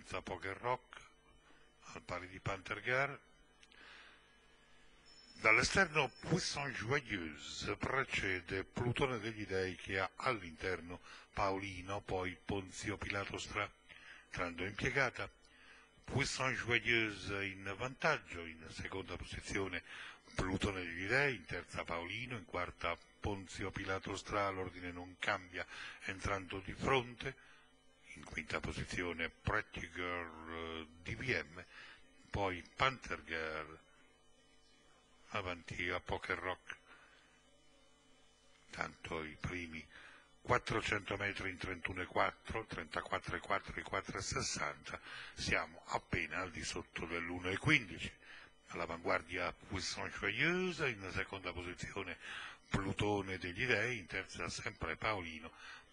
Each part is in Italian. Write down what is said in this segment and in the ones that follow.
senza Poker Rock, al pari di Pantergar. Dall'esterno Puissant Joyeuse precede Plutone degli Dei, che ha all'interno Paolino, poi Ponzio Pilato Strà, entrando impiegata. Puissant Joyeuse in vantaggio, in seconda posizione Plutone degli Dei, in terza Paolino, in quarta Ponzio Pilato Strà, l'ordine non cambia, entrando di fronte, in quinta posizione Pretty Girl DVM, poi Pantergar, avanti a Poker Rock. Tanto i primi 400 metri in 31,4, 34,4 e 4,60, siamo appena al di sotto dell'1,15. All'avanguardia Puissant Joyeuse, in seconda posizione Plutone degli Dei, in terza sempre Paolino,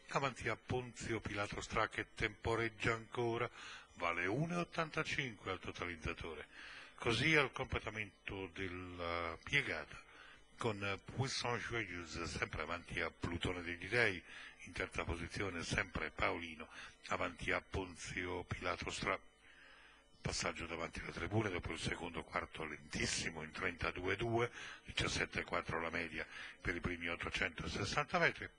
davanti a Ponzio Pilato Strà che temporeggia ancora, vale 1,85 al totalizzatore. Così al completamento della piegata, con Puissant Joyeuse sempre avanti a Plutone degli Dei, in terza posizione sempre Paolino, avanti a Ponzio Pilato Strà. Passaggio davanti alle tribune dopo il secondo quarto lentissimo in 32,2, 17,4 la media per i primi 860 metri.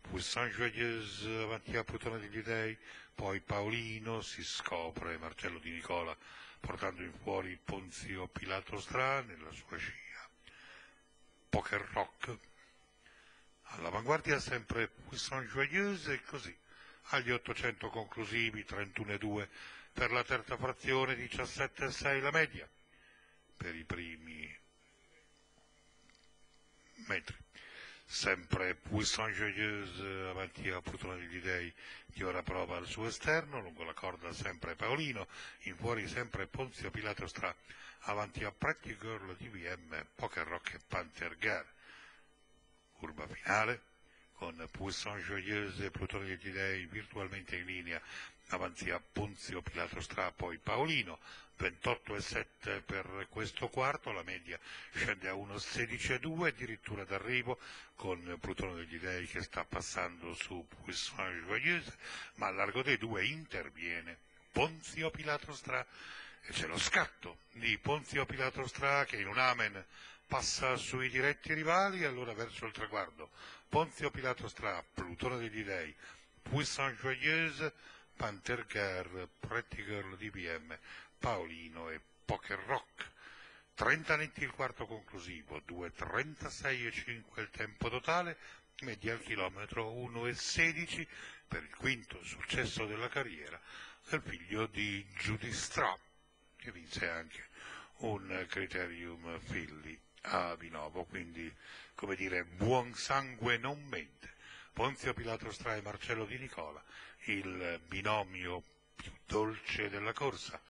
Puissant Joyeuse avanti a Plutone degli Dei, poi Paolino, si scopre Marcello Di Nicola portando in fuori Ponzio Pilato Strà nella sua scia. Poker Rock all'avanguardia sempre Puissant Joyeuse, e così agli 800 conclusivi 31,2 per la terza frazione, 17,6 la media per i primi metri. Sempre Puissant Joyeuse avanti a Plutone degli Dei, che ora prova al suo esterno, lungo la corda sempre Paolino, in fuori sempre Ponzio Pilato Strà, avanti a Pretty Girl DVM, Poker Rock e Pantergar. Curva finale con Puissant Joyeuse e Plutone degli Dei virtualmente in linea, avanti a Ponzio Pilato Strà, poi Paolino, 28,7 per questo quarto, la media scende a 1,16,2, addirittura d'arrivo con Plutone degli Dei che sta passando su Puissant Joyeuse, ma a largo dei due interviene Ponzio Pilato Strà e c'è lo scatto di Ponzio Pilato Strà che in un amen passa sui diretti rivali, e allora verso il traguardo Ponzio Pilato Strà, Plutone degli Dei, Puissant Joyeuse, Pantergar, Pretty Girl DVM, Paolino e Poker Rock. 30 netti il quarto conclusivo, 2,36,5 il tempo totale, media al chilometro 1,16 per il quinto successo della carriera del figlio di Judy Stra, che vinse anche un Criterium Filli a Vinovo, quindi come dire buon sangue non mente. Ponzio Pilato Strà e Marcello Di Nicola, il binomio più dolce della corsa.